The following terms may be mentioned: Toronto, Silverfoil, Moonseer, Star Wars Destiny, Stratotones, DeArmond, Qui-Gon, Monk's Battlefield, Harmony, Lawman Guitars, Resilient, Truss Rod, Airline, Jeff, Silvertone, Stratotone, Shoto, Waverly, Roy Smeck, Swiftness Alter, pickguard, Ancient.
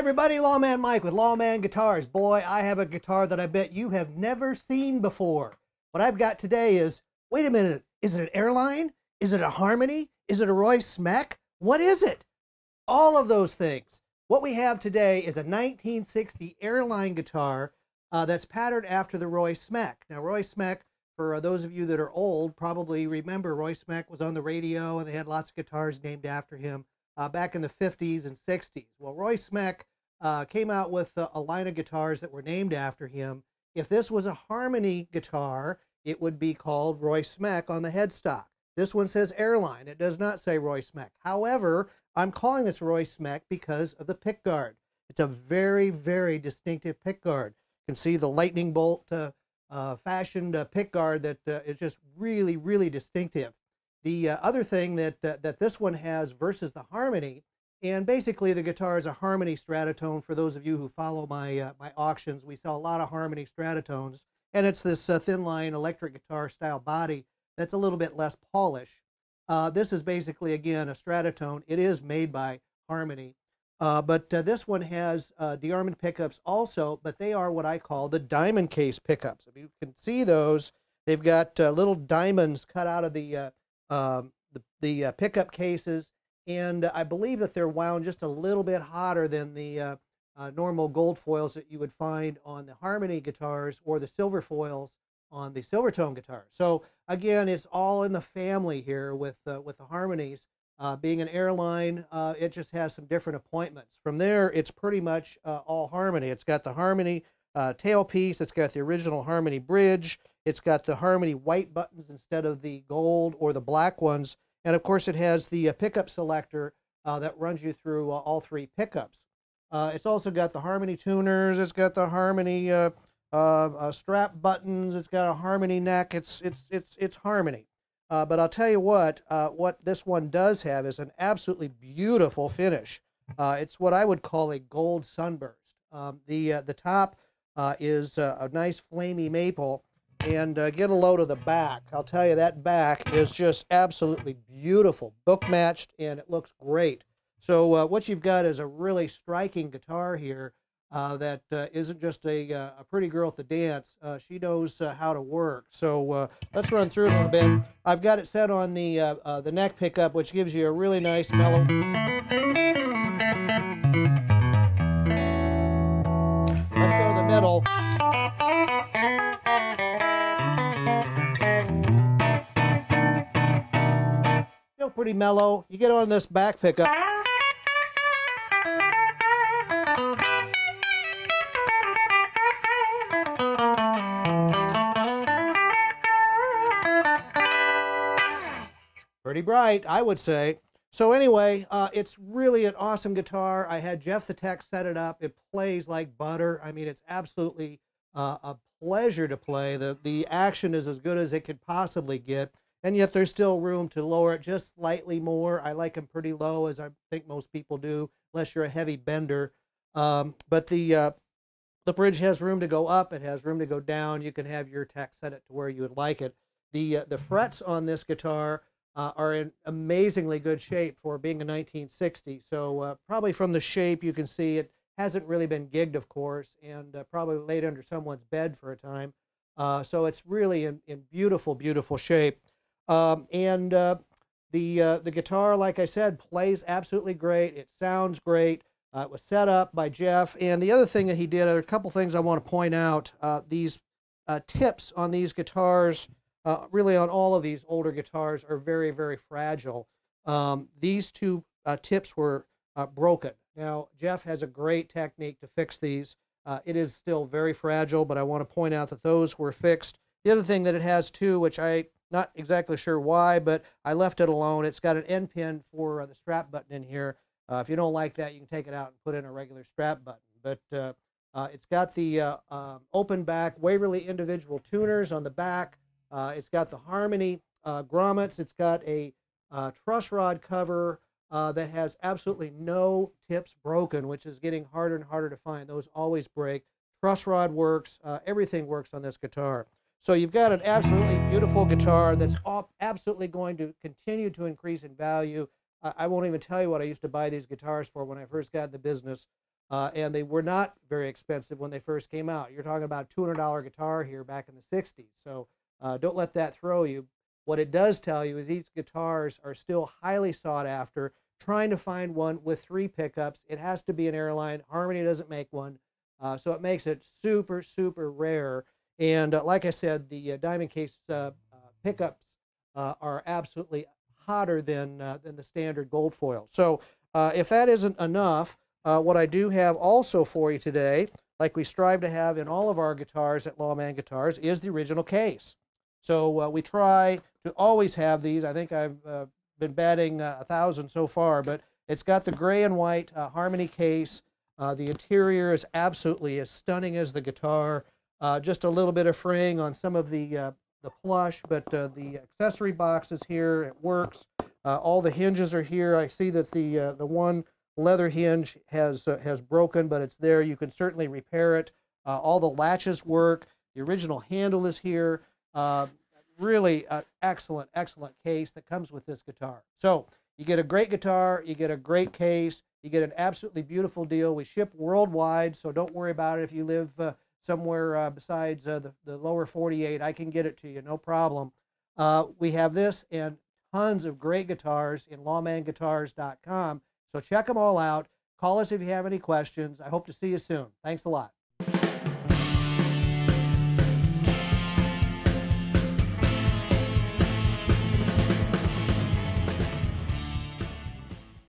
everybody, Lawman Mike with Lawman Guitars. Boy, I have a guitar that I bet you have never seen before. What I've got today is, wait a minute, is it an Airline? Is it a Harmony? Is it a Roy Smeck? What is it? All of those things. What we have today is a 1960 Airline guitar that's patterned after the Roy Smeck. Now, Roy Smeck, for those of you that are old, probably remember Roy Smeck was on the radio and they had lots of guitars named after him back in the 50s and 60s. Well, Roy Smeck came out with a line of guitars that were named after him. If this was a Harmony guitar, it would be called Roy Smeck on the headstock. This one says Airline. It does not say Roy Smeck. However, I'm calling this Roy Smeck because of the pickguard. It's a very, very distinctive pickguard. You can see the lightning bolt fashioned pickguard that is just really, really distinctive. The other thing that this one has versus the Harmony, and basically the guitar is a Harmony Stratotone. For those of you who follow my my auctions, we sell a lot of Harmony Stratotones, and it's this thin line electric guitar style body that's a little bit less polished. This is basically, again, a Stratotone. It is made by Harmony, but this one has DeArmond pickups also, but they are what I call the diamond case pickups. If you can see those, they've got little diamonds cut out of the pickup cases, and I believe that they're wound just a little bit hotter than the normal gold foils that you would find on the Harmony guitars or the silver foils on the Silvertone guitars. So again, it's all in the family here with the Harmonies. Being an Airline, it just has some different appointments. From there, it's pretty much all Harmony. It's got the Harmony tailpiece, it's got the original Harmony bridge, it's got the Harmony white buttons instead of the gold or the black ones, and of course it has the pickup selector that runs you through all three pickups. It's also got the Harmony tuners, it's got the Harmony strap buttons, it's got a Harmony neck. It's Harmony. But I'll tell you what this one does have is an absolutely beautiful finish. It's what I would call a gold sunburst. The top is a nice flamey maple, and get a load of the back. I'll tell you, that back is just absolutely beautiful, book matched, and it looks great. So what you've got is a really striking guitar here that isn't just a pretty girl at the dance. She knows how to work. So let's run through it a little bit. I've got it set on the neck pickup, which gives you a really nice mellow. Let's go to the middle. Still pretty mellow. You get on this back pickup. Pretty bright, I would say. So anyway, it's really an awesome guitar. I had Jeff the Tech set it up. It plays like butter. I mean, it's absolutely a pleasure to play. The action is as good as it could possibly get, and yet there's still room to lower it just slightly more. I like them pretty low, as I think most people do, unless you're a heavy bender. But the bridge has room to go up. It has room to go down. You can have your Tech set it to where you would like it. The frets on this guitar are in amazingly good shape for being a 1960. So probably from the shape you can see it hasn't really been gigged, of course, and probably laid under someone's bed for a time. So it's really in beautiful, beautiful shape. The guitar, like I said, plays absolutely great. It sounds great. It was set up by Jeff. And the other thing that he did, are a couple things I want to point out. These tips on these guitars, really on all of these older guitars, are very, very fragile. These two tips were broken. Now, Jeff has a great technique to fix these. It is still very fragile, but I want to point out that those were fixed. The other thing that it has too, which I'm not exactly sure why, but I left it alone, it's got an end pin for the strap button in here. If you don't like that, you can take it out and put in a regular strap button. But it's got the open back Waverly individual tuners on the back. It's got the Harmony grommets. It's got a truss rod cover that has absolutely no tips broken, which is getting harder and harder to find. Those always break. Truss rod works. Everything works on this guitar. So you've got an absolutely beautiful guitar that's absolutely going to continue to increase in value. I won't even tell you what I used to buy these guitars for when I first got in the business. and they were not very expensive when they first came out. You're talking about a $200 guitar here back in the 60s, so don't let that throw you. What it does tell you is these guitars are still highly sought after. Trying to find one with 3 pickups, it has to be an Airline. Harmony doesn't make one, so it makes it super, super rare. And like I said, the diamond case pickups are absolutely hotter than the standard gold foil. So if that isn't enough, what I do have also for you today, like we strive to have in all of our guitars at Lawman Guitars, is the original case. So we try to always have these. I think I've been batting 1,000 so far, but it's got the gray and white Harmony case. The interior is absolutely as stunning as the guitar. Just a little bit of fraying on some of the plush, but the accessory box is here. It works. All the hinges are here. I see that the one leather hinge has broken, but it's there. You can certainly repair it. All the latches work. The original handle is here. Really excellent, excellent case that comes with this guitar. So you get a great guitar, you get a great case, you get an absolutely beautiful deal. We ship worldwide, so don't worry about it if you live somewhere besides the lower 48. I can get it to you, no problem. We have this and tons of great guitars in lawmanguitars.com. So check them all out. Call us if you have any questions. I hope to see you soon. Thanks a lot.